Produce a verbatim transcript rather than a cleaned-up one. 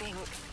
think.